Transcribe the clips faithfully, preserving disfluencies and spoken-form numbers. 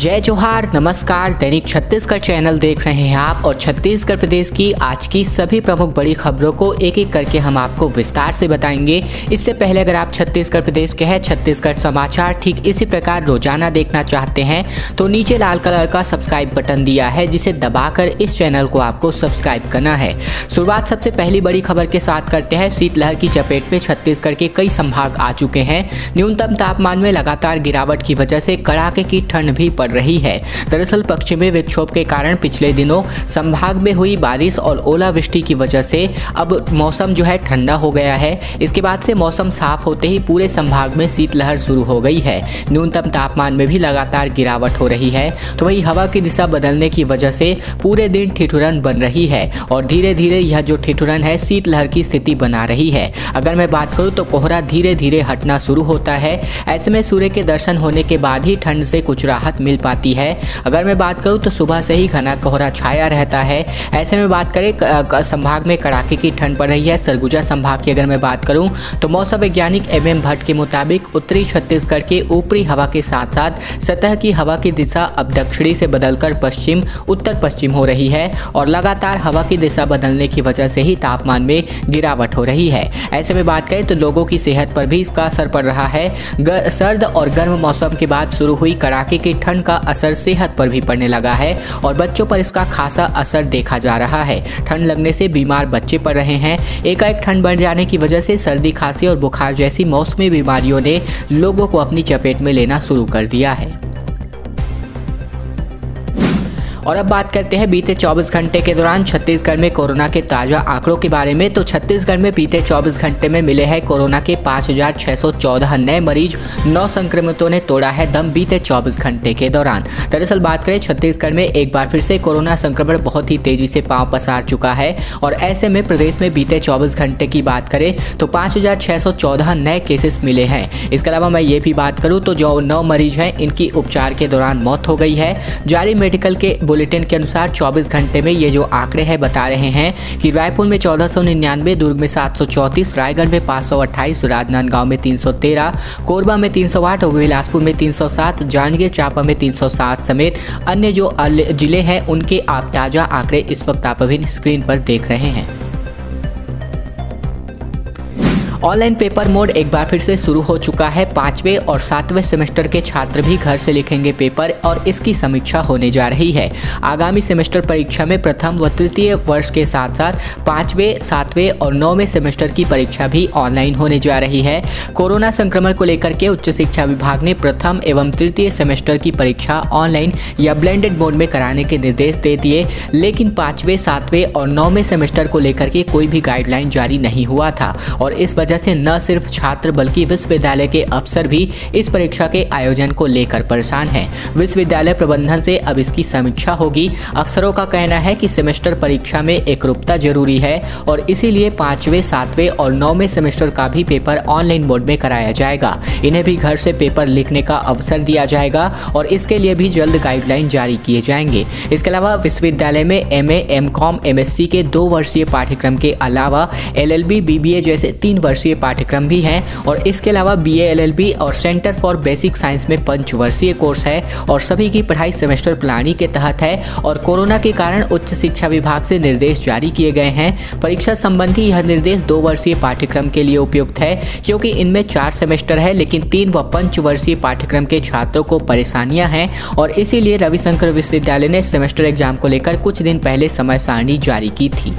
जय जोहार, नमस्कार। दैनिक छत्तीसगढ़ चैनल देख रहे हैं आप और छत्तीसगढ़ प्रदेश की आज की सभी प्रमुख बड़ी खबरों को एक एक करके हम आपको विस्तार से बताएंगे। इससे पहले अगर आप छत्तीसगढ़ प्रदेश के हैं छत्तीसगढ़ समाचार ठीक इसी प्रकार रोजाना देखना चाहते हैं तो नीचे लाल कलर का सब्सक्राइब बटन दिया है जिसे दबाकर इस चैनल को आपको सब्सक्राइब करना है। शुरुआत सबसे पहली बड़ी खबर के साथ करते हैं। शीतलहर की चपेट में छत्तीसगढ़ के कई संभाग आ चुके हैं। न्यूनतम तापमान में लगातार गिरावट की वजह से कड़ाके की ठंड भी पड़ रही है। दरअसल पश्चिमी विक्षोभ के कारण पिछले दिनों संभाग में हुई बारिश और ओलावृष्टि की वजह से अब मौसम जो है ठंडा हो गया है। इसके बाद से मौसम साफ होते ही पूरे संभाग में शीतलहर शुरू हो गई है। न्यूनतम तापमान में भी लगातार गिरावट हो रही है तो वही हवा की दिशा बदलने की वजह से पूरे दिन ठिठुरन बन रही है और धीरे धीरे यह जो ठिठुरन है शीतलहर की स्थिति बना रही है। अगर मैं बात करूँ तो कोहरा धीरे धीरे हटना शुरू होता है। ऐसे में सूर्य के दर्शन होने के बाद ही ठंड से कुछ राहत मिल पाती है। अगर मैं बात करूं तो सुबह से ही घना कोहरा छाया रहता है। ऐसे में बात करें संभाग में कड़ाके की ठंड पड़ रही है। सरगुजा संभाग की अगर मैं बात करूं तो मौसम वैज्ञानिक एमएम भट्ट के मुताबिक उत्तरी छत्तीसगढ़ के ऊपरी हवा के साथ साथ सतह की हवा की दिशा अब दक्षिणी से बदलकर पश्चिम उत्तर पश्चिम हो रही है और लगातार हवा की दिशा बदलने की वजह से ही तापमान में गिरावट हो रही है। ऐसे में बात करें तो लोगों की सेहत पर भी इसका असर पड़ रहा है। सर्द और गर्म मौसम के बाद शुरू हुई कड़ाके की ठंड का असर सेहत पर भी पड़ने लगा है और बच्चों पर इसका खासा असर देखा जा रहा है। ठंड लगने से बीमार बच्चे पड़ रहे हैं। एकाएक ठंड बढ़ जाने की वजह से सर्दी खांसी और बुखार जैसी मौसमी बीमारियों ने लोगों को अपनी चपेट में लेना शुरू कर दिया है। और अब बात करते हैं बीते चौबीस घंटे के दौरान छत्तीसगढ़ में कोरोना के ताज़ा आंकड़ों के बारे में। तो छत्तीसगढ़ में बीते चौबीस घंटे में मिले हैं कोरोना के पाँच हज़ार छह सौ चौदह नए मरीज। नौ संक्रमितों ने तोड़ा है दम बीते चौबीस घंटे के दौरान। दरअसल बात करें छत्तीसगढ़ में एक बार फिर से कोरोना संक्रमण बहुत ही तेजी से पांव पसार चुका है और ऐसे में प्रदेश में बीते चौबीस घंटे की बात करें तो पाँच हज़ार छह सौ चौदह नए केसेस मिले हैं। इसके अलावा मैं ये भी बात करूँ तो जो नौ मरीज हैं इनकी उपचार के दौरान मौत हो गई है। जारी मेडिकल के बुलेटिन के अनुसार चौबीस घंटे में ये जो आंकड़े हैं बता रहे हैं कि रायपुर में चौदह सौ निन्यानवे, दुर्ग में सात सौ चौंतीस, रायगढ़ में पाँच सौ अट्ठाईस, राजनांदगांव में तीन सौ तेरह, कोरबा में तीन सौ आठ और बिलासपुर में तीन सौ सात, जांजगीर चांपा में तीन सौ सात समेत अन्य जो जिले हैं उनके आप ताजा आंकड़े इस वक्त आप अभी स्क्रीन पर देख रहे हैं। ऑनलाइन पेपर मोड एक बार फिर से शुरू हो चुका है। पाँचवें और सातवें सेमेस्टर के छात्र भी घर से लिखेंगे पेपर और इसकी समीक्षा होने जा रही है। आगामी सेमेस्टर परीक्षा में प्रथम व तृतीय वर्ष के साथ साथ पाँचवें, सातवें और नौवें सेमेस्टर की परीक्षा भी ऑनलाइन होने जा रही है। कोरोना संक्रमण को लेकर के उच्च शिक्षा विभाग ने प्रथम एवं तृतीय सेमेस्टर की परीक्षा ऑनलाइन या ब्लेंडेड मोड में कराने के निर्देश दे दिए, लेकिन पाँचवें, सातवें और नौवें सेमेस्टर को लेकर के कोई भी गाइडलाइन जारी नहीं हुआ था और इस जैसे न सिर्फ छात्र बल्कि विश्वविद्यालय के अफसर भी इस परीक्षा के आयोजन को लेकर परेशान हैं। विश्वविद्यालय प्रबंधन से अब इसकी समीक्षा होगी। अफसरों का कहना है कि सेमेस्टर परीक्षा में एकरूपता जरूरी है और इसीलिए पाँचवें, सातवें और नौवें सेमेस्टर का भी पेपर ऑनलाइन मोड में कराया जाएगा। इन्हें भी घर से पेपर लिखने का अवसर दिया जाएगा और इसके लिए भी जल्द गाइडलाइन जारी किए जाएंगे। इसके अलावा विश्वविद्यालय में M A M Com M S C के दो वर्षीय पाठ्यक्रम के अलावा L L B B B A जैसे तीन वर्ष वर्षीय पाठ्यक्रम भी हैं और इसके अलावा बीए एलएलबी और सेंटर फॉर बेसिक साइंस में पंचवर्षीय कोर्स है और सभी की पढ़ाई सेमेस्टर प्लानिंग के तहत है और कोरोना के कारण उच्च शिक्षा विभाग से निर्देश जारी किए गए हैं। परीक्षा संबंधी यह निर्देश दो वर्षीय पाठ्यक्रम के लिए उपयुक्त है क्योंकि इनमें चार सेमेस्टर है, लेकिन तीन व पंचवर्षीय पाठ्यक्रम के छात्रों को परेशानियां हैं और इसीलिए रविशंकर विश्वविद्यालय ने सेमेस्टर एग्जाम को लेकर कुछ दिन पहले समय सारणी जारी की थी।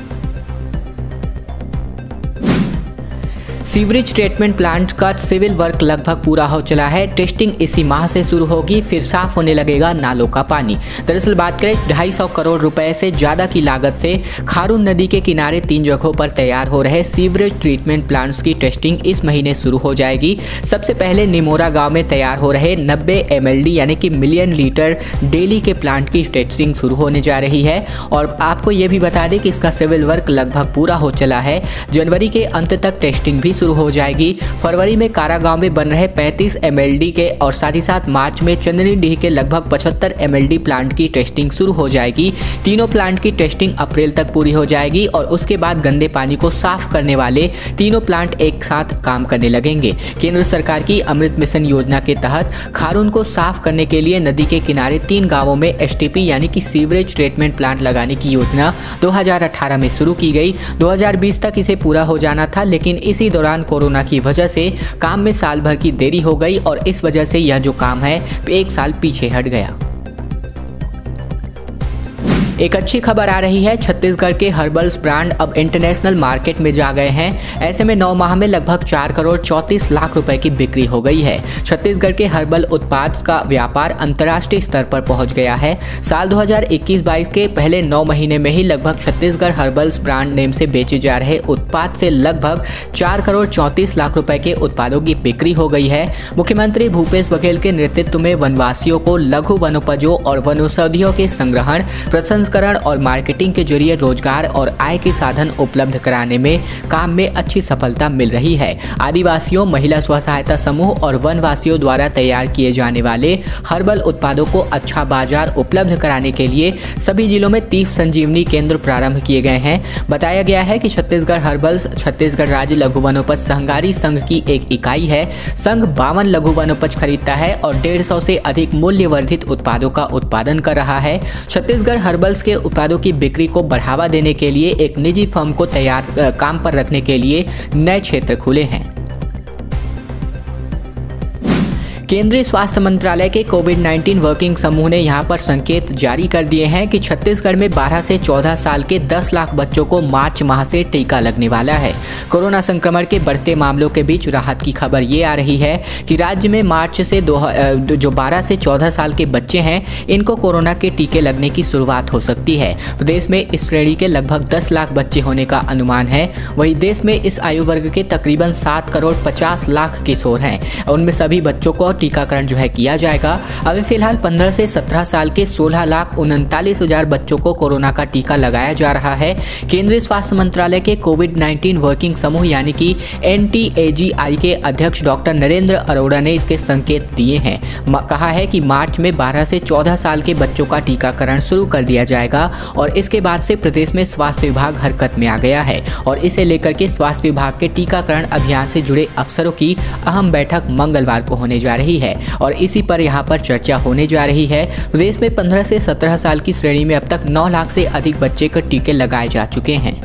सीवरेज ट्रीटमेंट प्लांट का सिविल वर्क लगभग पूरा हो चला है। टेस्टिंग इसी माह से शुरू होगी, फिर साफ होने लगेगा नालों का पानी। दरअसल बात करें ढाई सौ करोड़ रुपए से ज़्यादा की लागत से खारून नदी के किनारे तीन जगहों पर तैयार हो रहे सीवरेज ट्रीटमेंट प्लांट्स की टेस्टिंग इस महीने शुरू हो जाएगी। सबसे पहले निमोरा गाँव में तैयार हो रहे नब्बे एम एल डी यानी कि मिलियन लीटर डेली के प्लांट की टेस्टिंग शुरू होने जा रही है और आपको ये भी बता दें कि इसका सिविल वर्क लगभग पूरा हो चला है। जनवरी के अंत तक टेस्टिंग भी जल्दी शुरू हो जाएगी। फरवरी में कारागांव में बन रहे पैंतीस एमएलडी के और साथ ही साथ मार्च में चंदनीडीह के लगभग पचहत्तर एमएलडी प्लांट की टेस्टिंग शुरू हो जाएगी। तीनों प्लांट की टेस्टिंग अप्रैल तक पूरी हो जाएगी और उसके बाद गंदे पानी को साफ करने वाले तीनों प्लांट एक साथ काम करने लगेंगे। केंद्र सरकार की अमृत मिशन योजना के तहत खारून को साफ करने के लिए नदी के किनारे तीन गांवों में एसटीपी यानी कि सीवरेज ट्रीटमेंट प्लांट लगाने की योजना दो हज़ार अठारह में शुरू की गई। दो हज़ार बीस तक इसे पूरा हो जाना था, लेकिन इसी दौरान कोरोना की वजह से काम में साल भर की देरी हो गई और इस वजह से यह जो काम है एक साल पीछे हट गया। एक अच्छी खबर आ रही है, छत्तीसगढ़ के हर्बल्स ब्रांड अब इंटरनेशनल मार्केट में जा गए हैं। ऐसे में नौ माह में लगभग चार करोड़ चौंतीस लाख रुपए की बिक्री हो गई है। छत्तीसगढ़ के हर्बल उत्पाद का व्यापार अंतर्राष्ट्रीय स्तर पर पहुंच गया है। साल दो हज़ार इक्कीस बाईस के पहले नौ महीने में ही लगभग छत्तीसगढ़ हर्बल्स ब्रांड नेम से बेचे जा रहे उत्पाद से लगभग चार करोड़ चौंतीस लाख रुपए के उत्पादों की बिक्री हो गई है। मुख्यमंत्री भूपेश बघेल के नेतृत्व में वनवासियों को लघु वनोपजों और वनौषधियों के संग्रहण, प्रसंस्करण और मार्केटिंग के जरिए रोजगार और आय के साधन उपलब्ध कराने में काम में अच्छी सफलता मिल रही है। आदिवासियों, महिला स्व सहायता समूह और वनवासियों द्वारा तैयार किए जाने वाले हर्बल उत्पादों को अच्छा बाजार उपलब्ध कराने के लिए सभी जिलों में तीस संजीवनी केंद्र प्रारंभ किए गए हैं। बताया गया है कि छत्तीसगढ़ हर्बल्स छत्तीसगढ़ राज्य लघु वनोपज सहकारी संघ की एक इकाई है। संघ बावन लघु वनोपज खरीदता है और डेढ़ सौ से अधिक मूल्यवर्धित उत्पादों का उत्पादन कर रहा है। छत्तीसगढ़ हर्बल के उत्पादों की बिक्री को बढ़ावा देने के लिए एक निजी फर्म को तैयार काम पर रखने के लिए नए क्षेत्र खुले हैं। केंद्रीय स्वास्थ्य मंत्रालय के कोविड उन्नीस वर्किंग समूह ने यहां पर संकेत जारी कर दिए हैं कि छत्तीसगढ़ में बारह से चौदह साल के दस लाख बच्चों को मार्च माह से टीका लगने वाला है। कोरोना संक्रमण के बढ़ते मामलों के बीच राहत की खबर ये आ रही है कि राज्य में मार्च से दो जो बारह से चौदह साल के बच्चे हैं इनको कोरोना के टीके लगने की शुरुआत हो सकती है। प्रदेश में इस श्रेणी के लगभग दस लाख बच्चे होने का अनुमान है। वहीं देश में इस आयु वर्ग के तकरीबन सात करोड़ पचास लाख किशोर हैं। उनमें सभी बच्चों को टीकाकरण जो है किया जाएगा। अभी फिलहाल पंद्रह से सत्रह साल के सोलह लाख उनतालीस हजार बच्चों को कोरोना का टीका लगाया जा रहा है। केंद्रीय स्वास्थ्य मंत्रालय के कोविड उन्नीस वर्किंग समूह यानी कि एन टी ए जी आई के अध्यक्ष डॉक्टर नरेंद्र अरोड़ा ने इसके संकेत दिए हैं। कहा है कि मार्च में बारह से चौदह साल के बच्चों का टीकाकरण शुरू कर दिया जाएगा और इसके बाद से प्रदेश में स्वास्थ्य विभाग हरकत में आ गया है और इसे लेकर के स्वास्थ्य विभाग के टीकाकरण अभियान से जुड़े अफसरों की अहम बैठक मंगलवार को होने जा रही है है और इसी पर यहां पर चर्चा होने जा रही है। प्रदेश में पंद्रह से सत्रह साल की श्रेणी में अब तक नौ लाख से अधिक बच्चे को टीके लगाए जा चुके हैं।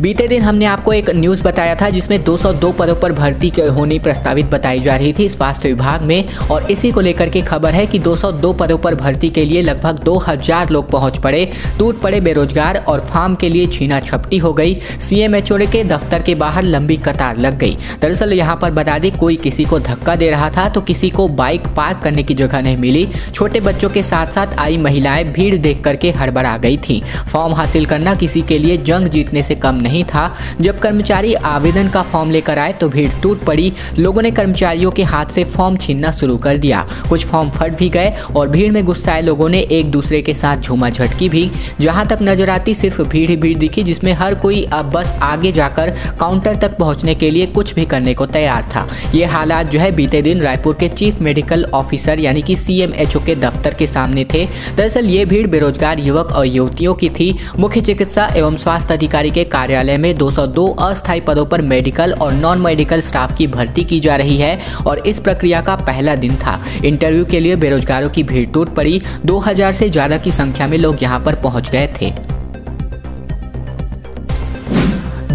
बीते दिन हमने आपको एक न्यूज़ बताया था जिसमें दो सौ दो पदों पर भर्ती होनी प्रस्तावित बताई जा रही थी स्वास्थ्य विभाग में और इसी को लेकर के खबर है कि दो सौ दो पदों पर भर्ती के लिए लगभग दो हज़ार लोग पहुंच पड़े, टूट पड़े बेरोजगार और फार्म के लिए छीना झपटी हो गई। सीएमएचओडी के दफ्तर के बाहर लंबी कतार लग गई। दरअसल यहाँ पर बता दें, कोई किसी को धक्का दे रहा था तो किसी को बाइक पार्क करने की जगह नहीं मिली। छोटे बच्चों के साथ साथ आई महिलाएँ भीड़ देख करके हड़बड़ा गई थी। फॉर्म हासिल करना किसी के लिए जंग जीतने से कम नहीं था। जब कर्मचारी आवेदन का फॉर्म लेकर आए तो भीड़ टूट पड़ी। लोगों ने कर्मचारियों के हाथ से फॉर्म छीनना शुरू कर दिया। कुछ फॉर्म फट भी गए और भीड़ में गुस्साए लोगों ने एक दूसरे के साथ झूमा झटकी भी। जहां तक नजर आती सिर्फ भीड़ ही भीड़ दिखी, जिसमें हर कोई अब बस आगे जाकर काउंटर तक पहुंचने के लिए कुछ भी करने को तैयार था। ये हालात जो है बीते दिन रायपुर के चीफ मेडिकल ऑफिसर यानी कि सीएमएचओ के दफ्तर के सामने थे। दरअसल ये भीड़ बेरोजगार युवक और युवतियों की थी। मुख्य चिकित्सा एवं स्वास्थ्य अधिकारी के कार्यालय में दो सौ दो अस्थायी पदों पर मेडिकल और नॉन मेडिकल स्टाफ की भर्ती की जा रही है और इस प्रक्रिया का पहला दिन था। इंटरव्यू के लिए बेरोजगारों की भीड़ टूट पड़ी। दो हज़ार से ज्यादा की संख्या में लोग यहां पर पहुंच गए थे।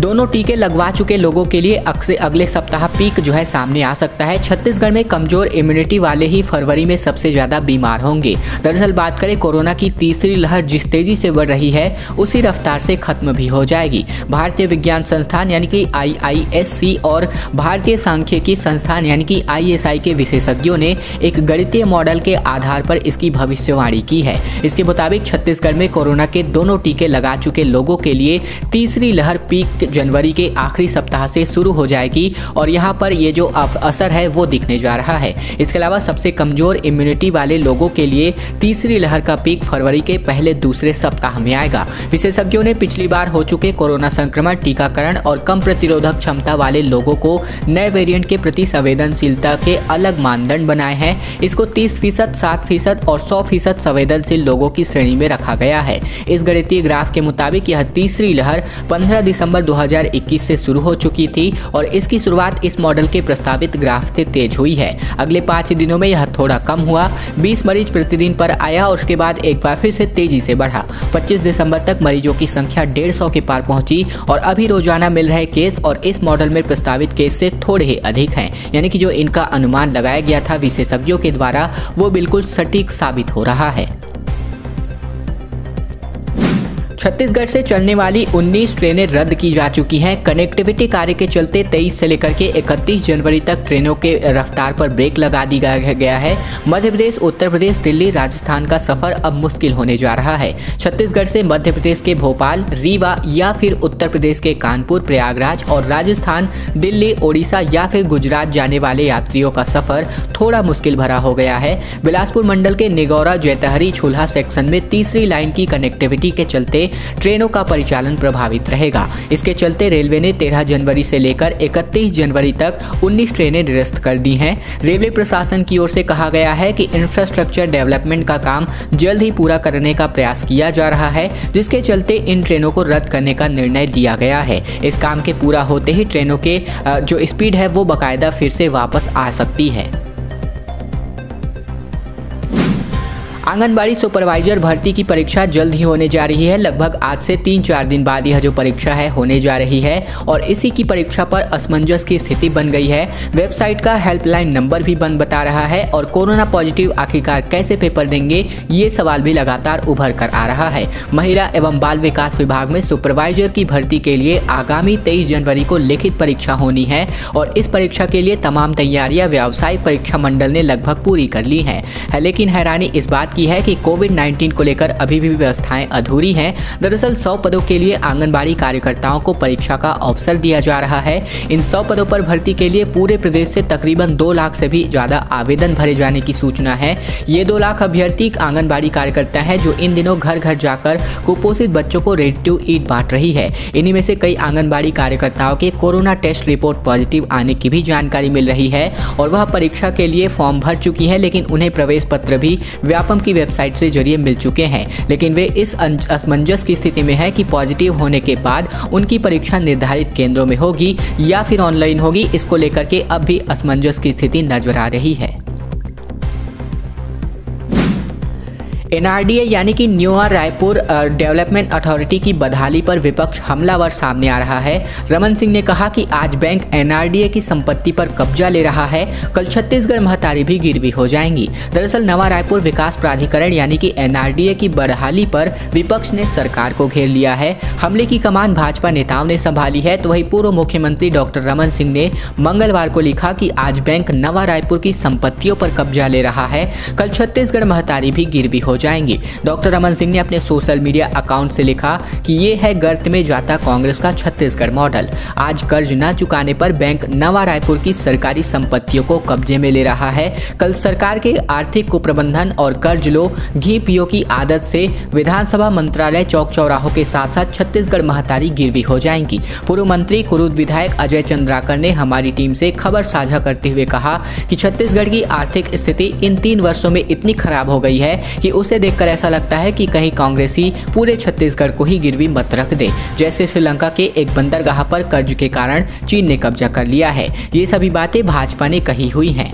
दोनों टीके लगवा चुके लोगों के लिए अक्सर अगले सप्ताह पीक जो है सामने आ सकता है। छत्तीसगढ़ में कमजोर इम्यूनिटी वाले ही फरवरी में सबसे ज़्यादा बीमार होंगे। दरअसल बात करें, कोरोना की तीसरी लहर जिस तेजी से बढ़ रही है उसी रफ्तार से खत्म भी हो जाएगी। भारतीय विज्ञान संस्थान यानी कि आई आई एस सी और भारतीय सांख्यिकी संस्थान यानी कि आई एस आई के विशेषज्ञों ने एक गणितीय मॉडल के आधार पर इसकी भविष्यवाणी की है। इसके मुताबिक छत्तीसगढ़ में कोरोना के दोनों टीके लगा चुके लोगों के लिए तीसरी लहर पीक जनवरी के आखिरी सप्ताह से शुरू हो जाएगी और यहाँ पर ये जो असर है वो दिखने जा रहा है। इसके अलावा सबसे कमजोर इम्यूनिटी वाले लोगों के लिए तीसरी लहर का पीक फरवरी के पहले दूसरे सप्ताह में आएगा। विशेषज्ञों ने पिछली बार हो चुके कोरोना संक्रमण, टीकाकरण और कम प्रतिरोधक क्षमता वाले लोगों को नए वेरिएंट के प्रति संवेदनशीलता के अलग मानदंड बनाए हैं। इसको तीस फीसद, सात फीसद और सौ फीसद संवेदनशील लोगों की श्रेणी में रखा गया है। इस गणितीय ग्राफ के मुताबिक यह तीसरी लहर पंद्रह दिसंबर दो हज़ार इक्कीस से शुरू हो चुकी थी और इसकी शुरुआत इस मॉडल के प्रस्तावित ग्राफ से तेज हुई है। अगले पाँच दिनों में यह थोड़ा कम हुआ, बीस मरीज प्रतिदिन पर आया और उसके बाद एक बार फिर से तेजी से बढ़ा। पच्चीस दिसंबर तक मरीजों की संख्या डेढ़ सौ के पार पहुंची और अभी रोजाना मिल रहे केस और इस मॉडल में प्रस्तावित केस से थोड़े ही अधिक हैं, यानी कि जो इनका अनुमान लगाया गया था विशेषज्ञों के द्वारा वो बिल्कुल सटीक साबित हो रहा है। छत्तीसगढ़ से चलने वाली उन्नीस ट्रेनें रद्द की जा चुकी हैं। कनेक्टिविटी कार्य के चलते तेईस से लेकर के इकतीस जनवरी तक ट्रेनों के रफ्तार पर ब्रेक लगा दी गया है। मध्य प्रदेश, उत्तर प्रदेश, दिल्ली, राजस्थान का सफर अब मुश्किल होने जा रहा है। छत्तीसगढ़ से मध्य प्रदेश के भोपाल, रीवा या फिर उत्तर प्रदेश के कानपुर, प्रयागराज और राजस्थान, दिल्ली, ओडिशा या फिर गुजरात जाने वाले यात्रियों का सफर थोड़ा मुश्किल भरा हो गया है। बिलासपुर मंडल के निगौरा, जैतहरी, छुल्हा सेक्शन में तीसरी लाइन की कनेक्टिविटी के चलते ट्रेनों का परिचालन प्रभावित रहेगा। इसके चलते रेलवे ने तेरह जनवरी से लेकर इकतीस जनवरी तक उन्नीस ट्रेनें निरस्त कर दी हैं। रेलवे प्रशासन की ओर से कहा गया है कि इंफ्रास्ट्रक्चर डेवलपमेंट का काम जल्द ही पूरा करने का प्रयास किया जा रहा है, जिसके चलते इन ट्रेनों को रद्द करने का निर्णय लिया गया है। इस काम के पूरा होते ही ट्रेनों के जो स्पीड है वो बाकायदा फिर से वापस आ सकती है। आंगनबाड़ी सुपरवाइजर भर्ती की परीक्षा जल्द ही होने जा रही है। लगभग आज से तीन चार दिन बाद यह जो परीक्षा है होने जा रही है और इसी की परीक्षा पर असमंजस की स्थिति बन गई है। वेबसाइट का हेल्पलाइन नंबर भी बंद बता रहा है और कोरोना पॉजिटिव आखिरकार कैसे पेपर देंगे ये सवाल भी लगातार उभर कर आ रहा है। महिला एवं बाल विकास विभाग में सुपरवाइजर की भर्ती के लिए आगामी तेईस जनवरी को लिखित परीक्षा होनी है और इस परीक्षा के लिए तमाम तैयारियाँ व्यावसायिक परीक्षा मंडल ने लगभग पूरी कर ली हैं। लेकिन हैरानी इस बात की है कि कोविड उन्नीस को लेकर अभी भी व्यवस्थाएं अधूरी हैं। दरअसल सौ पदों के लिए आंगनबाड़ी कार्यकर्ताओं को परीक्षा का अवसर दिया जा रहा है। इन सौ पदों पर भर्ती के लिए पूरे प्रदेश से तकरीबन दो लाख से भी ज़्यादा आवेदन भरे जाने की सूचना है। ये दो लाख अभ्यर्थी आंगनबाड़ी कार्यकर्ता हैं जो इन दिनों घर घर जाकर कुपोषित बच्चों को रेडी टू ईट बांट रही है। इन्हीं में से कई आंगनबाड़ी कार्यकर्ताओं के कोरोना टेस्ट रिपोर्ट पॉजिटिव आने की भी जानकारी मिल रही है और वह परीक्षा के लिए फॉर्म भर चुकी है, लेकिन उन्हें प्रवेश पत्र भी व्यापम की वेबसाइट से जरिए मिल चुके हैं। लेकिन वे इस असमंजस की स्थिति में है कि पॉजिटिव होने के बाद उनकी परीक्षा निर्धारित केंद्रों में होगी या फिर ऑनलाइन होगी। इसको लेकर के अब भी असमंजस की स्थिति नजर आ रही है। एन आर डी ए यानी कि नवा रायपुर डेवलपमेंट अथॉरिटी की बदहाली पर विपक्ष हमलावर सामने आ रहा है। रमन सिंह ने कहा कि आज bank N R D A की संपत्ति पर कब्जा ले रहा है, कल छत्तीसगढ़ महतारी भी गिरवी हो जाएंगी। दरअसल नवा रायपुर विकास प्राधिकरण यानी कि एन आर डी ए की बदहाली पर विपक्ष ने सरकार को घेर लिया है। हमले की कमान भाजपा नेताओं ने संभाली है, तो वही पूर्व मुख्यमंत्री डॉक्टर रमन सिंह ने मंगलवार को लिखा कि आज बैंक नवा रायपुर की संपत्तियों पर कब्जा ले रहा है, कल छत्तीसगढ़ महतारी भी गिरवी हो जाएंगी। डॉक्टर रमन सिंह ने अपने सोशल मीडिया अकाउंट से लिखा कि ये है गर्त में जाता कांग्रेस का छत्तीसगढ़ मॉडल। आज कर्ज न चुकाने पर बैंक नवा रायपुर की सरकारी संपत्तियों को कब्जे में ले रहा है, कल सरकार के आर्थिक कुप्रबंधन और कर्ज लो घी पियो की आदत से विधानसभा, मंत्रालय, चौक चौराहों के साथ साथ छत्तीसगढ़ महतारी गिरवी हो जाएंगी। पूर्व मंत्री, कुरूद विधायक अजय चंद्राकर ने हमारी टीम से खबर साझा करते हुए कहा कि छत्तीसगढ़ की आर्थिक स्थिति इन तीन वर्षों में इतनी खराब हो गई है कि उसे देखकर ऐसा लगता है कि कहीं कांग्रेसी पूरे छत्तीसगढ़ को ही गिरवी मत रख दे, जैसे श्रीलंका के एक बंदरगाह पर कर्ज के कारण चीन ने कब्जा कर लिया है। ये सभी बातें भाजपा ने कही हुई हैं।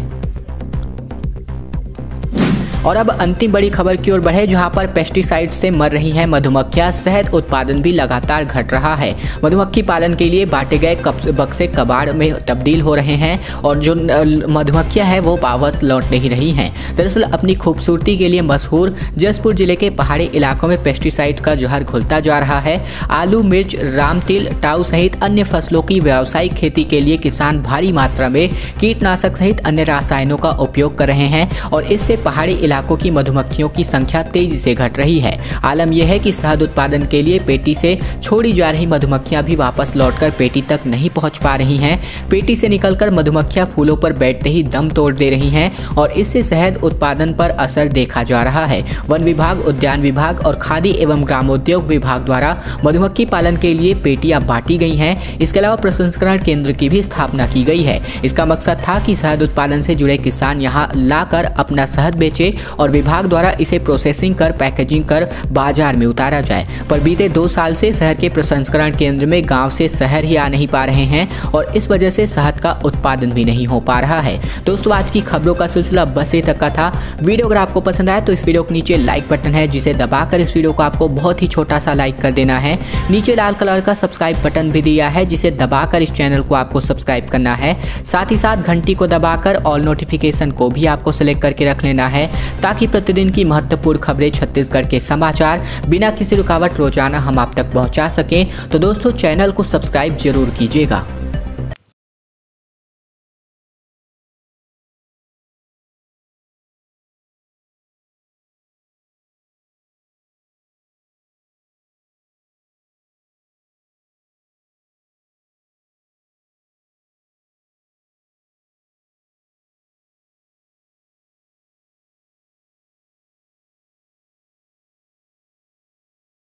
और अब अंतिम बड़ी खबर की ओर बढ़े, जहां पर पेस्टिसाइड से मर रही हैं मधुमक्खियां। शहद उत्पादन भी लगातार घट रहा है। मधुमक्खी पालन के लिए बांटे गए बक्से कबाड़ में तब्दील हो रहे हैं और जो मधुमक्खियां हैं वो वापस लौट नहीं रही हैं। दरअसल अपनी खूबसूरती के लिए मशहूर जसपुर जिले के पहाड़ी इलाकों में पेस्टिसाइड का जहर घुलता जा रहा है। आलू, मिर्च, राम तिल, टाऊ सहित अन्य फसलों की व्यावसायिक खेती के लिए किसान भारी मात्रा में कीटनाशक सहित अन्य रसायनों का उपयोग कर रहे हैं और इससे पहाड़ी इलाकों की मधुमक्खियों की संख्या तेजी से घट रही है। आलम यह है कि शहद उत्पादन के लिए पेटी से छोड़ी जा रही मधुमक्खियां भी वापस लौटकर पेटी तक नहीं पहुंच पा रही हैं। पेटी से निकलकर मधुमक्खियां फूलों पर बैठते ही दम तोड़ दे रही हैं और इससे शहद उत्पादन पर असर देखा जा रहा है। वन विभाग, उद्यान विभाग और खादी एवं ग्रामोद्योग विभाग द्वारा मधुमक्खी पालन के लिए पेटियां बांटी गई हैं। इसके अलावा प्रसंस्करण केंद्र की भी स्थापना की गई है। इसका मकसद था कि शहद उत्पादन से जुड़े किसान यहां लाकर अपना शहद बेचे और विभाग द्वारा इसे प्रोसेसिंग कर पैकेजिंग कर बाजार में उतारा जाए। पर बीते दो साल से शहर के प्रसंस्करण केंद्र में गांव से शहर ही आ नहीं पा रहे हैं और इस वजह से शहद का उत्पादन भी नहीं हो पा रहा है। दोस्तों, आज की खबरों का सिलसिला बस ये तक का था। वीडियो अगर आपको पसंद आए तो इस वीडियो के नीचे लाइक बटन है जिसे दबाकर इस वीडियो को आपको बहुत ही छोटा सा लाइक कर देना है। नीचे लाल कलर का सब्सक्राइब बटन भी दिया है जिसे दबाकर इस चैनल को आपको सब्सक्राइब करना है। साथ ही साथ घंटी को दबाकर ऑल नोटिफिकेशन को भी आपको सेलेक्ट करके रख लेना है ताकि प्रतिदिन की महत्वपूर्ण खबरें, छत्तीसगढ़ के समाचार बिना किसी रुकावट रोजाना हम आप तक पहुंचा सकें। तो दोस्तों, चैनल को सब्सक्राइब जरूर कीजिएगा।